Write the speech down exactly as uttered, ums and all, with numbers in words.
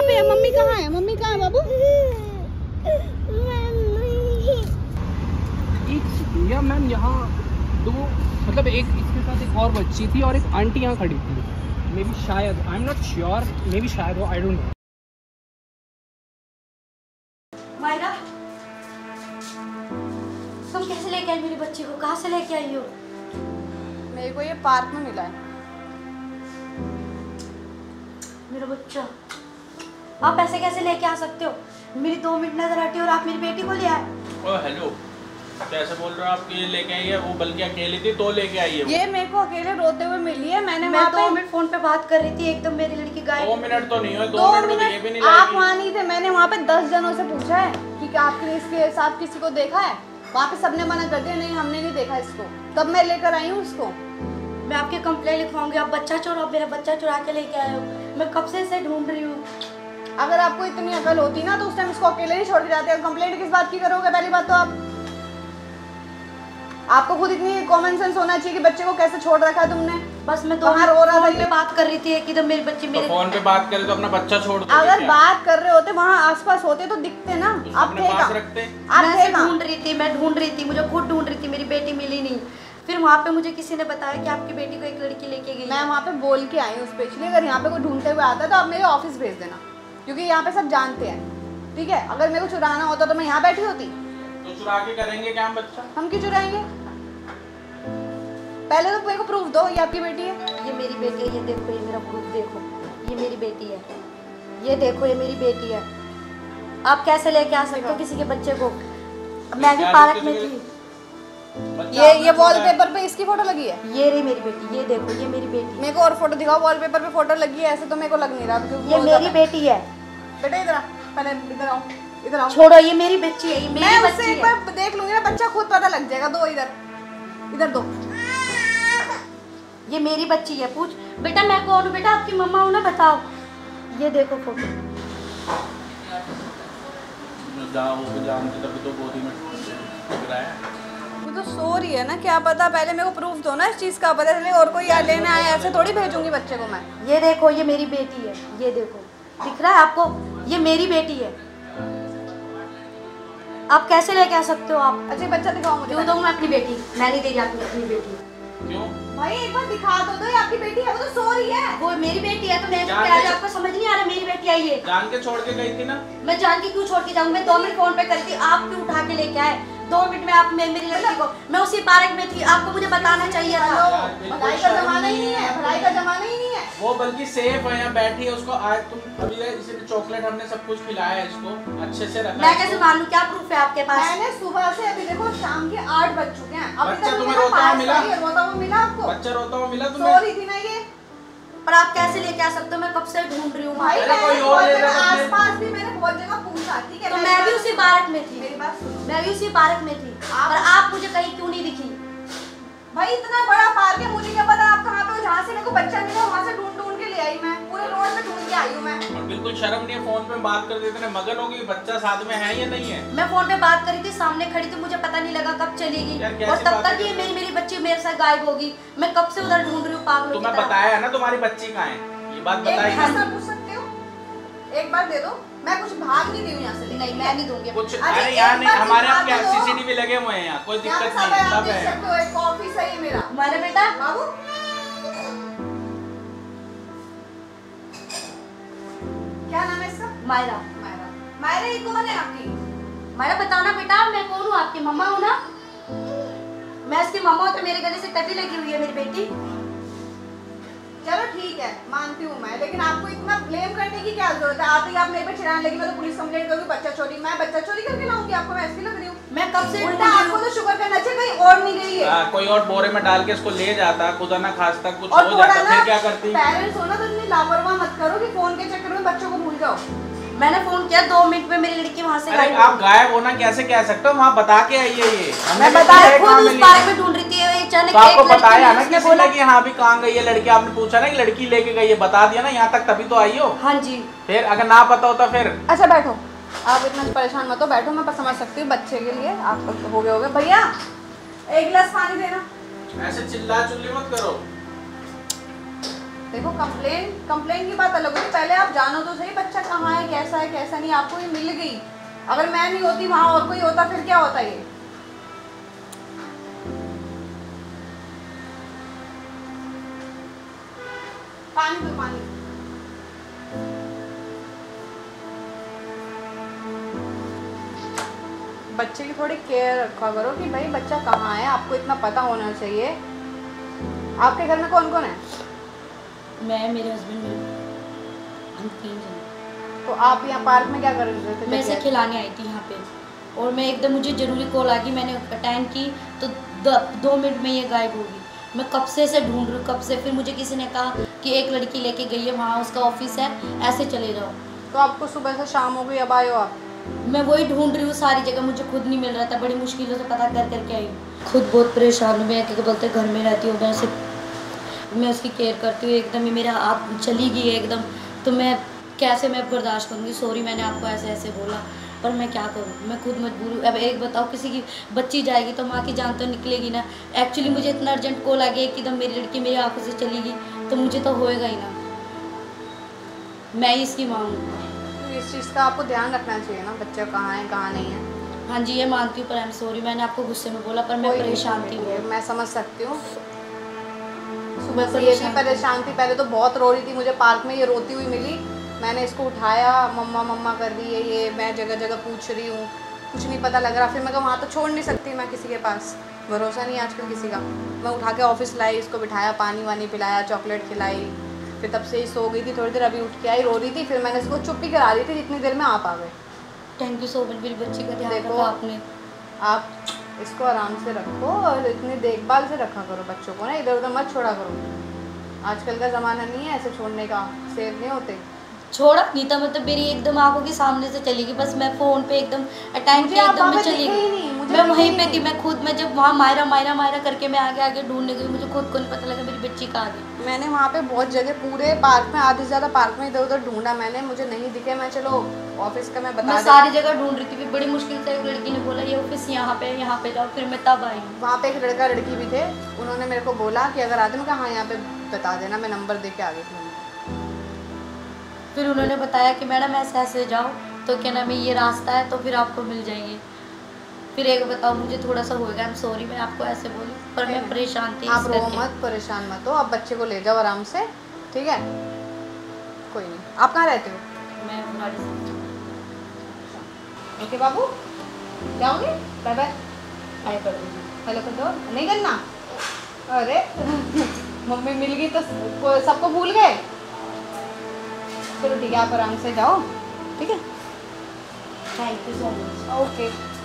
कहाँ पे है? मम्मी कहाँ है? मम्मी कहाँ है बाबू? या मैम यहाँ दो मतलब एक इसके साथ एक और बच्ची थी और एक आंटी यहाँ खड़ी थी, मे बी शायद, I am not sure, maybe शायद हो, आई डोंट नो। मायरा, तुम कैसे लेके आई मेरे बच्चे को? कहाँ से लेके आई हो? मेरे को ये पार्क में मिला है मेरा बच्चा। आप ऐसे कैसे लेके आ सकते हो? मेरी दो मिनट नजर हटी और आप मेरी बेटी को ले आए। ओ हेलो, कैसे बोल रहे हो आप कि लेके आई है? वो बल्कि अकेली थी तो लेके आई है। ये मेरे को अकेले रोते हुए मिली है। मैंने मैं दो मिनट फोन पे बात कर रही थी, एकदम मेरी लड़की गायब। दो मिनट तो नहीं हुए, दो मिनट आप वहाँ नहीं थे। मैंने वहाँ पे दस जनों से पूछा है कि आपने इसके साथ किसी को देखा है? वहाँ पे सबने मना कर दिया, नहीं हमने नहीं देखा इसको। तब मैं लेकर आई हूँ उसको। मैं आपके कंप्लेन लिखवाऊंगी, आप बच्चा चोर, आप मेरा बच्चा चुरा के लेके आए हो। मैं कब से इसे ढूंढ रही हूँ। अगर आपको इतनी अकल होती ना तो उस टाइम इसको अकेले नहीं छोड़ के जाते। कंप्लेंट किस बात की करोगे? पहली बात तो आप आपको खुद इतनी कॉमन सेंस होना चाहिए कि बच्चे को कैसे छोड़ रखा है तुमने। बस मैं तो रो रहा था, ये बात कर रही थी कि तो मेरे बच्चे मेरे फोन पे बात करे तो अपना बच्चा छोड़ दो। अगर बात कर रहे होते वहाँ आसपास होते तो दिखते ना। आप पास रखते। आप मैं ढूंढ रही थी, मैं ढूंढ रही थी, मुझे खुद ढूंढ रही थी, मेरी बेटी मिली नहीं। फिर वहाँ पे मुझे किसी ने बताया कि आपकी बेटी को एक लड़की लेके गई। मैं वहाँ पे बोल के आई हूँ स्पेशली, अगर यहाँ पे कोई ढूंढते हुए आता है तो आप मेरे ऑफिस भेज देना, क्योंकि यहाँ पे सब जानते हैं। ठीक है, अगर मेरे को चुराना होता तो मैं यहाँ बैठी होती। तो चुरा के करेंगे क्या हम बच्चा? हम क्यों चुराएंगे? पहले तो मेरे को प्रूफ दो, ये आपकी बेटी है। ये मेरी बेटी है, ये देखो, ये मेरा प्रूफ देखो, ये मेरी बेटी है, ये देखो, ये मेरी बेटी है। आप कैसे लेके आ सकते हो किसी के बच्चे को? मैं भी पार्क में थी। ये ये वॉलपेपर पे इसकी फोटो लगी है। ये रही मेरी बेटी, ये देखो, ये मेरी बेटी। मेरे को और फोटो दिखाओ, वॉलपेपर पे फोटो लगी है। ऐसे तो मेरे को लग नहीं रहा। ये मेरी बेटी है। बेटा इधर आ, पहले इधर आओ, इधर आओ। छोड़ो, ये मेरी बच्ची है, ये मेरी बच्ची है। मैं उससे एक बार देख लूंगी ना, बच्चा खुद पता लग जाएगा। दो इधर, इधर दो। ये मेरी बच्ची है। पूछ बेटा मैं कौन हूँ? बेटा आपकी मम्मा हूँ ना, बताओ। ये देखो फोटो। मैं तो सो रही है ना, क्या पता। पहले मेरे को प्रूफ दो ना इस चीज़ का, पता चले और कोई याद लेने आया। ऐसे थोड़ी भेजूंगी बच्चे को मैं। ये देखो, ये मेरी बेटी है, ये देखो, दिख रहा है आपको? ये मेरी बेटी है। आप कैसे लेके आ सकते हो आप? अच्छा बच्चा दिखाओ मुझे। क्यों दूँ मैं अपनी बेटी? मैं नहीं दे रही आपकी अपनी बेटी। क्यों भाई, एक बार दिखा दो तो। ये आपकी बेटी है, वो तो सो रही है। वो मेरी बेटी है तो मैं आज आपको समझ नहीं आ रहा मेरी बेटी आई है। जान के छोड़ के गई थी ना। मैं जान के क्यों छोड़ के जाऊँ? मैं दो मिनट फोन पे करती, आप क्यों उठा के लेके आए? दो मिनट में आप मेरी लड़की को, मैं उसी पार्क में थी, आपको मुझे बताना चाहिए था। भलाई का जमाना ही नहीं है, भलाई का जमाना ही नहीं है। वो बल्कि सेफ है, यहाँ बैठी है। उसको आज तुम अभी इसे चॉकलेट, हमने सब कुछ खिलाया है इसको, अच्छे से रखा है। मैं कैसे मान लूं? क्या प्रूफ है आपके पास? मैंने सुबह से अभी देखो शाम के आठ बज चुके हैं। बच्चा तुम्हें रोता हुआ मिला? रोता हुआ मिला आपको? बच्चा रोता हुआ मिला? सो रही थी ना ये। पर आप कैसे लेके आ सकते हो? मैं कब से ढूंढ रही हूँ। आस पास भी मैंने बहुत जगह पूछा, ठीक है। तो मैं भी उसी पार्क में थी, मेरी बात सुनो, मैं भी उसी पार्क में थी। और आप मुझे कहीं क्यों नहीं दिखी? भाई इतना बड़ा पार्क है, मुझे क्या पता आप कहाँ पे हो? जहाँ से मेरे को बच्चा मिला वहाँ से ढूंढ ढूंढ के ले आई मैं, पूरे रोड में ढूंढ के आई हूँ मैं। बिल्कुल शर्म नहीं है, फोन पे बात कर देते हैं। मगन होगी, बच्चा साथ में है या नहीं है? मैं फोन पे बात करी थी, सामने खड़ी थी, मुझे पता नहीं लगा कब चली गई। और तब तक ये मेरी मेरी बच्ची मेरे साथ गायब होगी। मैं कब से उधर ढूंढ रही हूँ पागलों की तरह। तुम्हें बताया है ना तुम्हारी बच्ची कहाँ है, ये बात बताई। पूछ सकते हो? एक बार दे दो। मैं कुछ भाग नहीं रही हूँ यहाँ से। नहीं मैं नहीं दूंगी कुछ। अरे यार नहीं, हमारे आपके सीसीटीवी लगे हुए हैं यहाँ, कोई दिक्कत नहीं है। सब है, एक ऑफिस है ये मेरा। मारे बेटा बाबू, क्या नाम है इसका? मायरा। मायरा, मायरा ये कौन है आपकी? मायरा बताना बेटा मैं कौन हूँ? आपकी मम्मा हूँ ना मैं, इसकी मम्मा हूँ। तो मेरे गले से टट्टी लगी हुई है मेरी बेटी। चलो ठीक है, मानती हूँ मैं, लेकिन आपको इतना ब्लेम करने की क्या जरूरत है? आप ही आप मेरे पे चिढ़ाने लगी, मैं तो पुलिस कंप्लेंट करूँगी बच्चा चोरी। मैं बच्चा चोरी करके लाऊंगी आपको? मैं ऐसी लग रही हूँ? मैं कब से उल्टा आपको तो शुगर करना चाहिए, कहीं और नहीं गई है। कोई और बोरे में डाल के इसको ले जाता, खुदा ना खास्ता कुछ हो जाता, फिर क्या करती? पेरेंट्स हो ना तो इतनी लापरवाह मत करो कि फोन के चक्कर में बच्चों को भूल जाओ। मैंने फोन किया, दो मिनट में मेरी लड़की वहाँ से गायब। आप गायब होना कैसे कह सकते हो? वहाँ बता के आइए। ये मैं बताया खुद उस पार्क में ढूंढ रही थी। तो आपको बताया ना किसी ने कि यहाँ भी कहाँ गई है लड़की? आपने पूछा ना कि लड़की लेके गई है, बता दिया ना यहाँ तक, तभी तो आई हो। हाँ जी। फिर अगर ना पता होता फिर? अच्छा बैठो, आप इतना परेशान मत हो, बैठो। मैं समझ सकती हूँ बच्चे के लिए आप हो गए हो गए। भैया एक गिलास पानी देना। ऐसे चिल्ला चुल्ली मत करो। देखो कंप्लेन कंप्लेन की बात अलग होती, पहले आप जानो तो सही बच्चा कहाँ है, कैसा है कैसा नहीं। आपको ये मिल गई, अगर मैं नहीं होती वहाँ और कोई होता फिर क्या होता ये। पानी तो पानी बच्चे की थोड़ी केयर रखा करो कि भाई बच्चा कहाँ है, आपको इतना पता होना चाहिए। आपके घर में कौन कौन है? मैं, मेरे हस्बैंड, हम तीन जन। तो आप यहाँ पार्क में क्या कर रहे थे? मैं इसे खिलाने आई थी यहाँ पे और मैं एकदम मुझे ज़रूरी कॉल आ गई, मैंने अटेंड की तो द, दो मिनट में ये गायब होगी। मैं कब से इसे ढूंढ रही हूँ कब से। फिर मुझे किसी ने कहा कि एक लड़की लेके गई है वहाँ, उसका ऑफिस है, ऐसे चले जाओ। तो आपको सुबह से शाम हो गई, अब आए हो आप। मैं वही ढूंढ रही हूँ सारी जगह, मुझे खुद नहीं मिल रहा था, बड़ी मुश्किलों से पता कर करके आई। खुद बहुत परेशान हूँ मैं, क्या बोलते घर में रहती हूँ, मैं उसे मैं उसकी केयर करती हूँ। एकदम ही मेरा आप चली गई है एकदम, तो मैं कैसे मैं बर्दाश्त करूँगी। सॉरी मैंने आपको ऐसे ऐसे बोला, पर मैं क्या करूँ, मैं खुद मजबूर हूँ। अब एक बताओ, किसी की बच्ची जाएगी तो माँ की जान तो निकलेगी ना। एक्चुअली मुझे इतना अर्जेंट कॉल आ गया कि एकदम मेरी लड़की मेरी आंखों से चली गई, तो मुझे तो होएगा ही ना, मैं ही इसकी माँ हूँ। इस चीज़ का आपको ध्यान रखना चाहिए ना, बच्चा कहाँ है कहाँ नहीं है। हाँ जी ये मानती हूँ, पर आई एम सॉरी मैंने आपको गुस्से में बोला, पर मैं परेशान थी। मैं समझ सकती हूँ, सुबह से ये भी परेशान थी, पहले तो बहुत रो रही थी। मुझे पार्क में ये रोती हुई मिली, मैंने इसको उठाया, मम्मा मम्मा कर रही है ये, मैं जगह जगह पूछ रही हूँ, कुछ नहीं पता लग रहा। फिर मैं कहा वहाँ तो छोड़ नहीं सकती मैं, किसी के पास भरोसा नहीं आजकल किसी का। मैं उठा के ऑफिस लाई, इसको बिठाया, पानी वानी पिलाया, चॉकलेट खिलाई, फिर तब से ही सो गई थी। थोड़ी देर अभी उठ के आई, रो रही थी, फिर मैंने इसको चुप ही करा दी थी जितनी देर में आप आ गए। थैंक यू सो मच, मेरी बच्ची का ध्यान रखा आपने। आप इसको आराम से रखो और इतनी देखभाल से रखा करो बच्चों को ना, इधर उधर मत छोड़ा करो। आजकल का ज़माना नहीं है ऐसे छोड़ने का, सेफ नहीं होते। छोड़ा नहीं था मतलब, मेरी एकदम आंखों के सामने से चली गई, बस मैं फ़ोन पे एकदम अटैक किया, एकदम मैं चली गई। मैं वहीं पे थी, मैं खुद मैं जब वहाँ मायरा मायरा मायरा करके मैं आगे आगे ढूंढने गई, मुझे खुद को नहीं पता लगा मेरी बच्ची कहाँ गई। मैंने वहाँ पे बहुत जगह पूरे पार्क में, आधे से ज़्यादा पार्क में इधर उधर ढूंढा मैंने, मुझे नहीं दिखे। मैं चलो ऑफिस का मैं बता, मैं सारी जगह ढूंढ रही थी, फिर बड़ी मुश्किल से एक लड़की ने बोला ये ऑफिस यहाँ पे यहाँ पे जाओ, फिर मैं तब आई। वहाँ पे एक लड़का लड़की भी थे, उन्होंने मेरे को बोला कि अगर आते, मैं कहा हाँ यहाँ पे बता देना, मैं नंबर दे के आ गई थी। फिर उन्होंने बताया कि मैडम ऐसे ऐसे जाओ तो क्या नाम है ये रास्ता है, तो फिर आपको मिल जाएंगे। फिर एक बताओ मुझे थोड़ा सा होएगा, आई एम सॉरी मैं आपको ऐसे बोली, पर मैं परेशान थी। आप रो मत, परेशान मत हो, आप बच्चे को ले जाओ आराम से, ठीक है, कोई नहीं। आप कहाँ रहते हो? मैं ओके okay, बाबू जाओगे, बाय बाय बाय कर दो, हेलो कर दो, नहीं करना। अरे मम्मी मिल गई तो सबको भूल गए। चलो ठीक है, आप आराम से जाओ, ठीक है, thank you so much, okay.